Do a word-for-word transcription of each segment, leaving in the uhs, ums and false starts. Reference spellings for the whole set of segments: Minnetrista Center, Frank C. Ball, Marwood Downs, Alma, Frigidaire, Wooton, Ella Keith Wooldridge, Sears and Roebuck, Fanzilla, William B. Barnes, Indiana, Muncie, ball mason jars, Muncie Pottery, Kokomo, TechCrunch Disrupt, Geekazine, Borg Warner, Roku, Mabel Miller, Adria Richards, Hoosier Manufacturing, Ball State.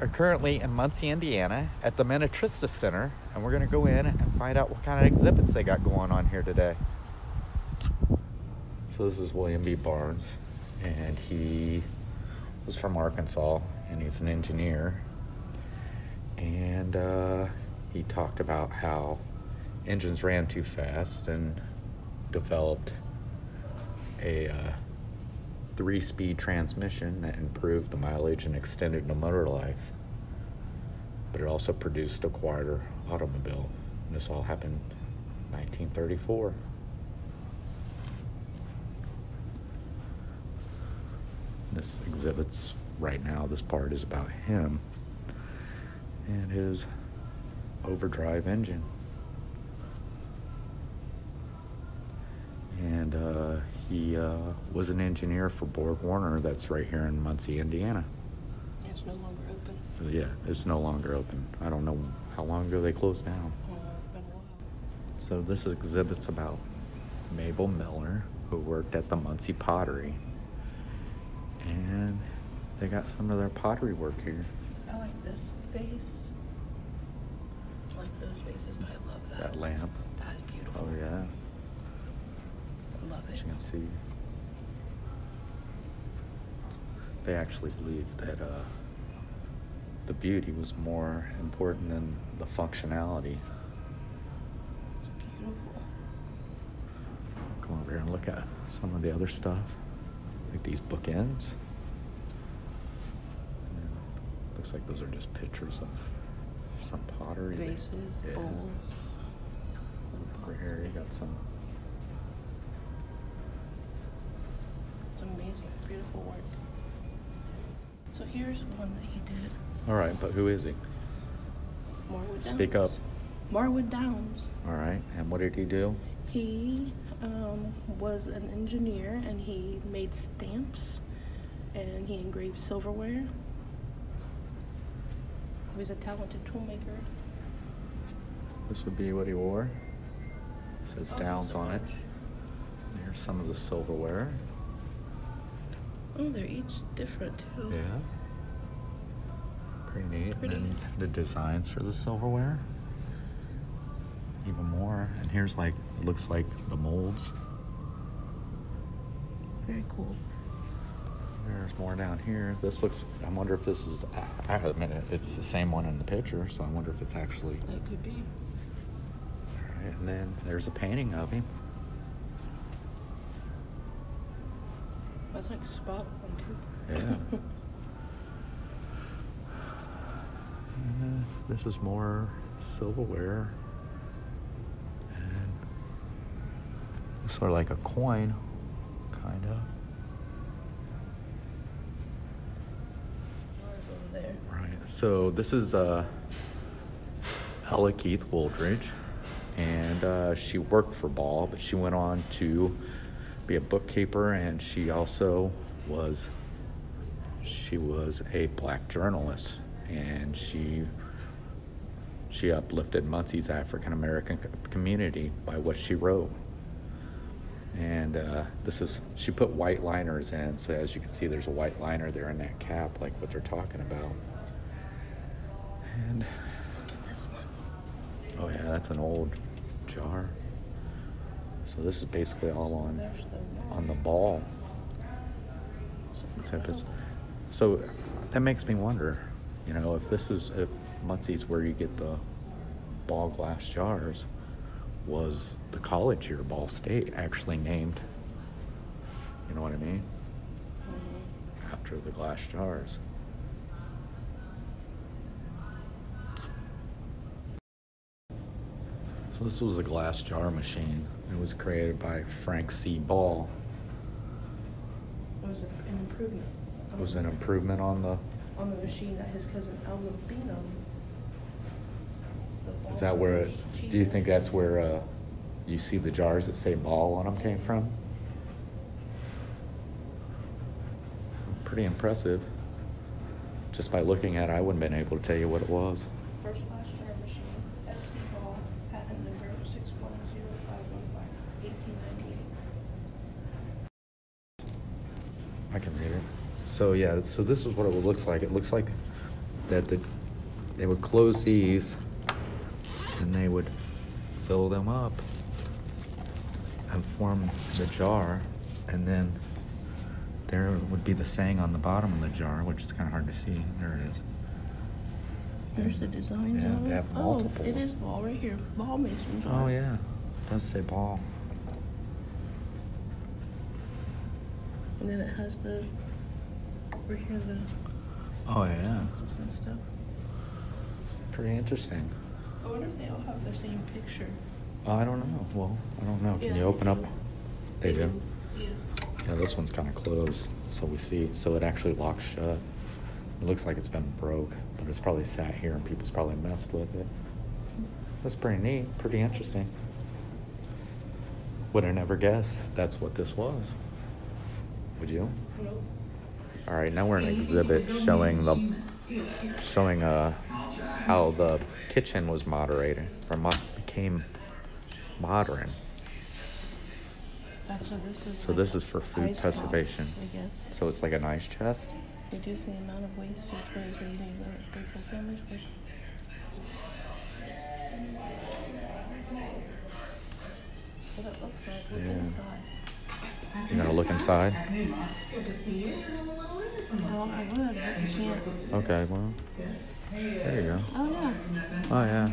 are currently in Muncie, Indiana at the Minnetrista Center, and we're going to go in and find out what kind of exhibits they got going on here today. So this is William B. Barnes, and he was from Arkansas, and he's an engineer. And uh, he talked about how engines ran too fast and developed a uh, three-speed transmission that improved the mileage and extended the motor life, but it also produced a quieter automobile. And this all happened in nineteen thirty-four. This exhibits right now, this part is about him and his overdrive engine. And uh, he uh, was an engineer for Borg Warner, that's right here in Muncie, Indiana. It's no longer open. Yeah, it's no longer open. I don't know how long ago they closed down. Uh, it's been a while. So this exhibit's about Mabel Miller, who worked at the Muncie Pottery. And they got some of their pottery work here. I like this space. I like those spaces, but I love that. That lamp. That is beautiful. Oh, yeah. I love it. As you can see, they actually believed that uh, the beauty was more important than the functionality. It's beautiful. Come over here and look at some of the other stuff. Like these bookends. And looks like those are just pictures of some pottery. Vases, yeah. Bowls. Over here you got some. It's amazing, beautiful work. So here's one that he did. Alright, but who is he? Marwood Downs. Speak up. Marwood Downs. Alright, and what did he do? He um, was an engineer, and he made stamps, and he engraved silverware. He was a talented toolmaker. This would be what he wore. It says oh, Downs so on much. it. And here's some of the silverware. Oh, they're each different too. Yeah. Pretty neat. Pretty. And the designs for the silverware. Even more. And here's like, it looks like the molds. Very cool. There's more down here. This looks, I wonder if this is, I admit it, it's the same one in the picture, so I wonder if it's actually. That could be. All right, and then there's a painting of him. That's like spot on too. Yeah. And this is more silverware. Sort of like a coin, kind of. Right, so this is uh, Ella Keith Wooldridge, and uh, she worked for Ball, but she went on to be a bookkeeper, and she also was, she was a black journalist, and she she uplifted Muncie's African-American community by what she wrote. And uh, this is, she put white liners in, so as you can see, there's a white liner there in that cap, like what they're talking about. And look at this one. Oh yeah, that's an old jar. So this is basically all on on the Ball. Except it's, so that makes me wonder, you know, if this is, if Muncie's where you get the Ball glass jars, was the college here, Ball State, actually named, you know what I mean? Mm-hmm. After the glass jars. So this was a glass jar machine. It was created by Frank C. Ball. It was an improvement. It was an improvement on the? On the machine that his cousin Alma beat on. Is that where, do you think that's where uh, you see the jars that say Ball on them came from? Pretty impressive. Just by looking at it, I wouldn't have been able to tell you what it was. First class jar machine, F C Ball, patent number six one zero five one five, eighteen ninety-eight. I can read it. So yeah, so this is what it looks like. It looks like that the, they would close these and they would fill them up and form the jar, and then there would be the saying on the bottom of the jar, which is kind of hard to see. There it is. There's the design. Yeah, they have multiple. Oh, it is Ball right here. Ball Mason jar. Oh yeah, it does say Ball. And then it has the, right here, the... Oh yeah. And stuff. Pretty interesting. I wonder if they all have the same picture. Uh, I don't know. Well, I don't know. Can yeah, you open they up? Do. They do? Yeah. Yeah, this one's kind of closed, so we see. So it actually locks shut. It looks like it's been broke, but it's probably sat here and people's probably messed with it. That's pretty neat. Pretty interesting. Would I never guess that's what this was? Would you? Nope. All right, now we're in an exhibit showing the showing uh how the kitchen was moderated or mo became modern. That's so this is so like this is for food preservation. Box, I guess. So it's like an ice chest. Reduce the amount of waste food trays leaving grateful families with. That's what it looks like. Look yeah. inside. You're gonna look inside? Well, I would, but you can't. Okay, well, there you go. Oh, yeah. Oh, yeah.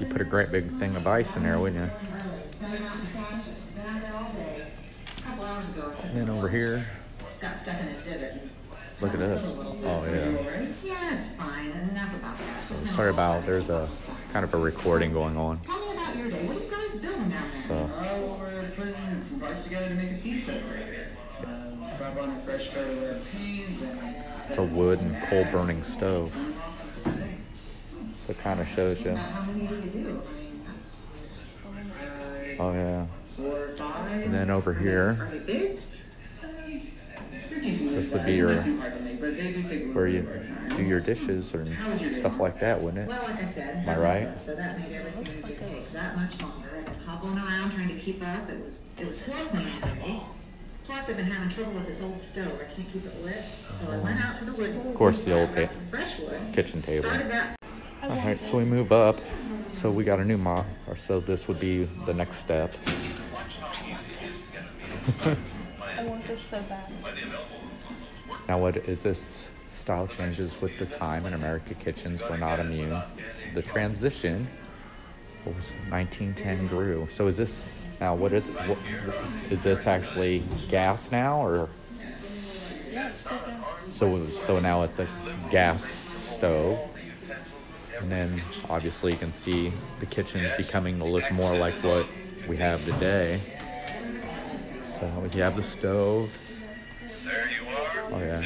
You put a great big thing of ice in there, wouldn't you? And then over here, look at this. Oh, yeah. Yeah, it's fine. Enough about that. Sorry about, there's a kind of a recording going on. Tell me about your day. What are you guys building down there? So. Putting some parts together to make a seed set right there. Um, stop on a fresh start of our paint. It's a wood and coal burning stove. So it kind of shows you. How many do you do? Oh, yeah. Four or five. And then over here, this would be your, where you do your dishes or stuff like that, wouldn't it? Am I right? So that made everything just take that much longer. Hobbling around trying to keep up, it was it was horrifying for me. Plus, I've been having trouble with this old stove. I can't keep it lit, so I went out to the wood. Of course, the old ta fresh wood. kitchen table. All right, so we move up. So we got a new mop, or so this would be the next step. I want this. I want this so bad. Now, what is this? Style changes with the time, and American kitchens were not immune to the transition. nineteen ten grew. So is this now? What is what, is this actually gas now, or? Yeah, it's still gas. So so now it's a gas stove, and then obviously you can see the kitchen's becoming to look more like what we have today. So you have the stove. There you are. Oh yeah.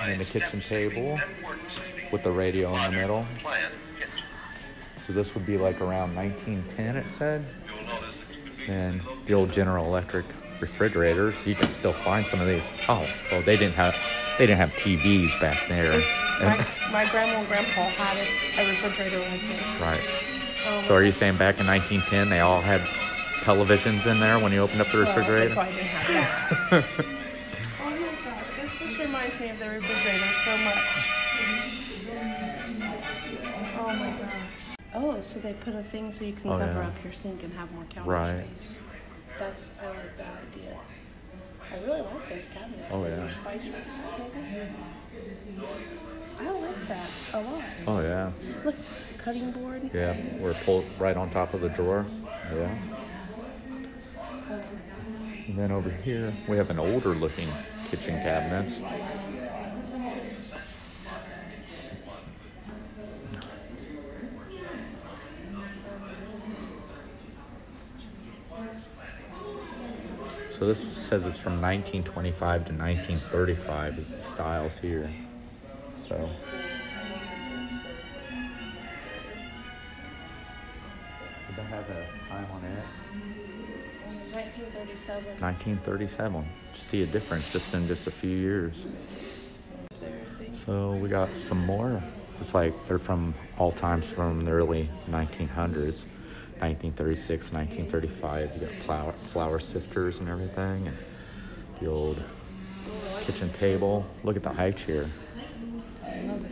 And then the kitchen table with the radio in the middle. So this would be like around nineteen ten, it said. And the old General Electric refrigerators. You can still find some of these. Oh, well, they didn't have they didn't have T Vs back there. My, my grandma and grandpa had it, a refrigerator like this. Right. Um, so are you saying back in nineteen ten they all had televisions in there when you opened up the refrigerator? Well, they probably didn't have that. Oh my gosh, this just reminds me of the refrigerator so much. Oh my gosh. Oh, so they put a thing so you can oh, cover yeah. up your sink and have more counter right. space. That's, I like that idea. I really like those cabinets. Oh, yeah. Spice racks. I like that a lot. Oh, yeah. Look, cutting board. Yeah, we're pulled right on top of the drawer. Yeah. Um, and then over here, we have an older looking kitchen cabinet. So this says it's from nineteen twenty-five to nineteen thirty-five is the styles here. So did they have a time on it? nineteen thirty-seven. nineteen thirty-seven. See a difference just in just a few years. So we got some more. It's like they're from all times from the early nineteen hundreds. nineteen thirty-six, nineteen thirty-five, you got flour, flour sifters and everything, and the old kitchen table. Look at the high chair.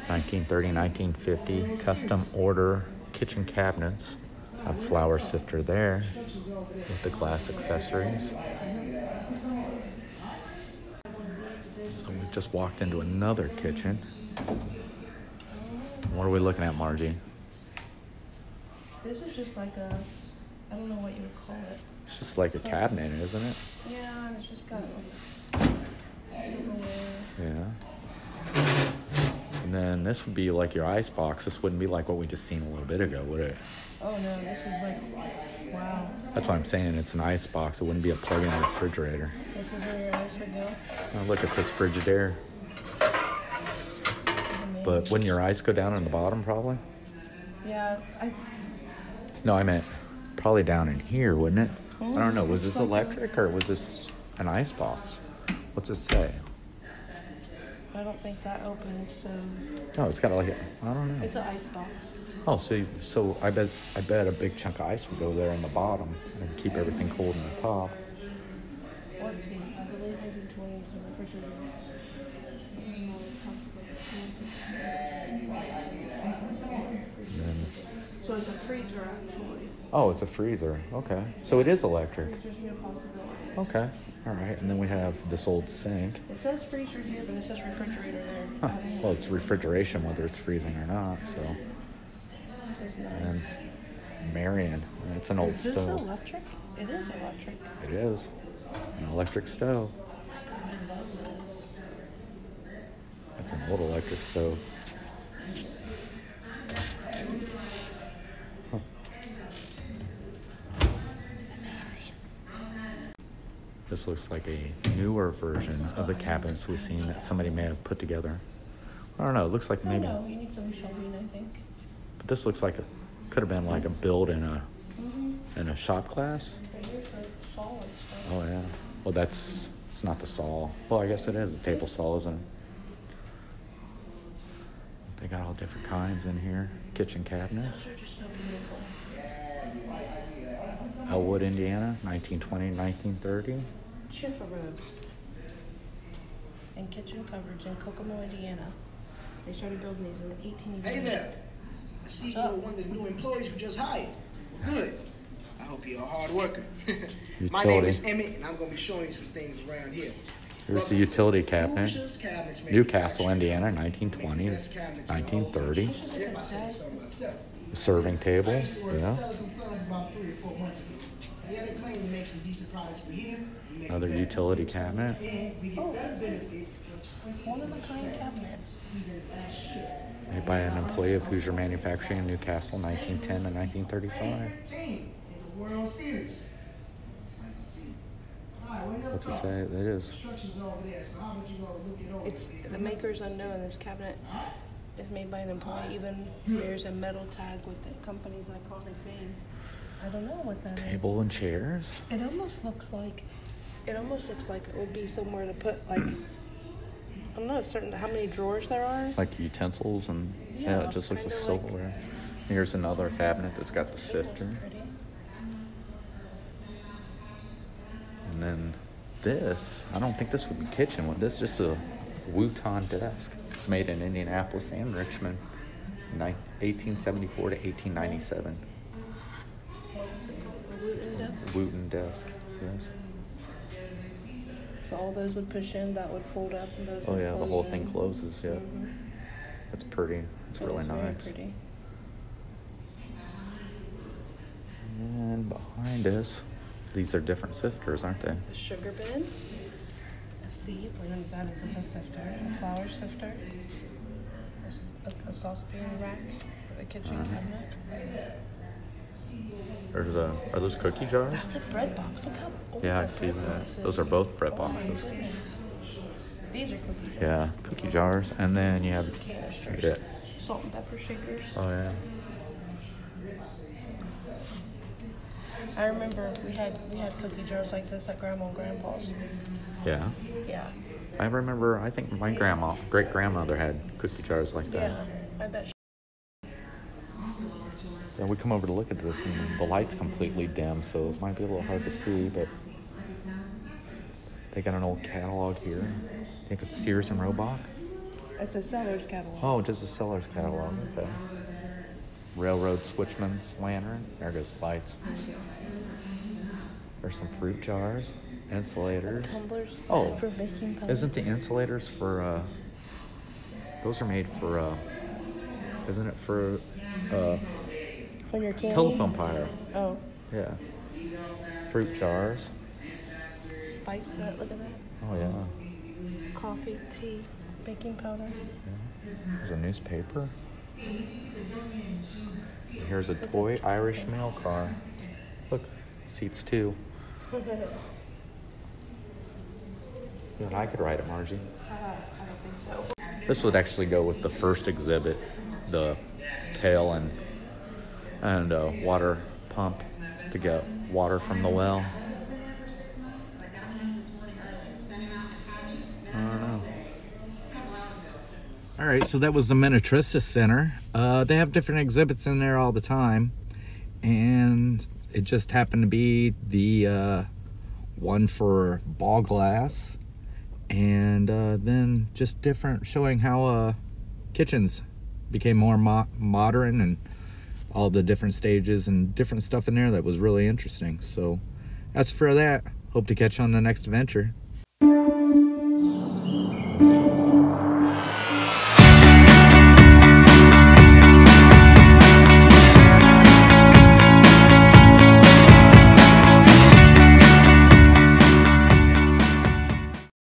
nineteen thirty, nineteen fifty, custom order kitchen cabinets. A flour sifter there with the glass accessories. So we just walked into another kitchen. What are we looking at, Margie? This is just like a, I don't know what you would call it. It's just like a cabinet, isn't it? Yeah, it's just got like silverware. Yeah. And then this would be like your ice box. This wouldn't be like what we just seen a little bit ago, would it? Oh no, this is like, wow. That's what I'm saying, it's an ice box. It wouldn't be a plug-in refrigerator. This is where your ice would go? Oh, look, it says Frigidaire. But wouldn't your ice go down in the bottom, probably? Yeah, I... No, I meant probably down in here, wouldn't it? Oh, I don't know, was this electric or was this an ice box? What's it say? I don't think that opens, so... No, it's got like a... I don't know. It's an ice box. Oh, so you, so I bet I bet a big chunk of ice would go there on the bottom and keep everything cold in the top. Let's see. I believe one twenty is the refrigerator. Then, so it's a freezer, actually. Oh, it's a freezer. Okay. So it is electric. There's no possibilities. Okay. All right. And then we have this old sink. It says freezer here, but it says refrigerator there. Huh. Well, it's refrigeration, whether it's freezing or not, so... And Marion, it's an old stove. Is this stove. Electric? It is electric. It is. An electric stove. Oh my God, I love this. That's an old electric stove. Huh. It's amazing. This looks like a newer version of the cabinets we've seen that somebody may have put together. I don't know, it looks like maybe... Oh no, you need some shelving, I think. This looks like it could have been like a build in a mm-hmm. in a shop class. Oh yeah. Well, that's it's not the saw. Well, I guess it is a table saw, isn't it? They got all different kinds in here. Kitchen cabinets. Elwood, Indiana, nineteen twenty, nineteen thirty. Chifferoads and kitchen cupboards in Kokomo, Indiana. They started building these in the eighteen eighties. Hey there. I see you're one of the new employees we just hired. Good. I hope you're a hard worker. My name is Emmett, and I'm going to be showing you some things around here. Here's the utility cabinet. Newcastle, Indiana, nineteen twenty, nineteen thirty. The serving table. Yeah. Another utility cabinet. Oh, that's it. One of a kind cabinet. Made by an employee of Hoosier Manufacturing in Newcastle, nineteen ten to nineteen thirty-five. What's it say? That is. It's the maker's unknown. This cabinet is made by an employee. Even there's a metal tag with the company's iconic name. I don't know what that is. Table and chairs. It almost looks like. It almost looks like it would be somewhere to put like. I don't know certain how many drawers there are. Like utensils and yeah, yeah it just looks like silverware. Like, here's another cabinet that's got the sifter. And then this, I don't think this would be kitchen. This is just a Wooton desk. It's made in Indianapolis and Richmond, eighteen seventy-four to eighteen ninety-seven. Wooton desk. Wooton desk, yes. So all those would push in, that would fold up, and those oh, would yeah, close the whole in. Thing closes, yeah. Mm-hmm. That's pretty. It's it really nice. Pretty. And behind us, these are different sifters, aren't they? A sugar bin, a seed, that is a sifter, a flour sifter, a, a saucepan rack, a kitchen uh-huh. cabinet. There's a, are those cookie jars? That's a bread box. Look how old yeah, I see that. Boxes. Those are both bread boxes. Oh my these are cookie jars. Yeah, cookie jars. And then you have canisters. Yeah. Salt and pepper shakers. Oh, yeah. I remember we had we had cookie jars like this at Grandma and Grandpa's. Yeah? Yeah. I remember, I think my grandma, great-grandmother had cookie jars like that. Yeah, I bet she And we come over to look at this, and the light's completely dim, so it might be a little hard to see, but they got an old catalog here. I think it's Sears and Roebuck. It's a seller's catalog. Oh, just a seller's catalog. Okay. Railroad switchman's lantern. There goes lights. There's some fruit jars, insulators. Tumblers oh, for baking powder. Isn't the insulators for? Uh, those are made for. Uh, isn't it for? Uh, for your candy? Telephone wire. Oh. Yeah. Fruit jars. Spice set. Look at that. Oh yeah. Coffee, tea, baking powder. Yeah. There's a newspaper. Here's a toy Irish mail car. Look, seats two. God, I could ride it, Margie. Uh, I don't think so. This would actually go with the first exhibit, the pail and and uh, water pump to get water from the well. I don't know. All right, so that was the Minnetrista Center. Uh, they have different exhibits in there all the time. And it just happened to be the uh, one for ball glass. And uh, then just different, showing how uh, kitchens became more mo modern and all the different stages and different stuff in there that was really interesting. So that's for that. Hope to catch you on the next adventure.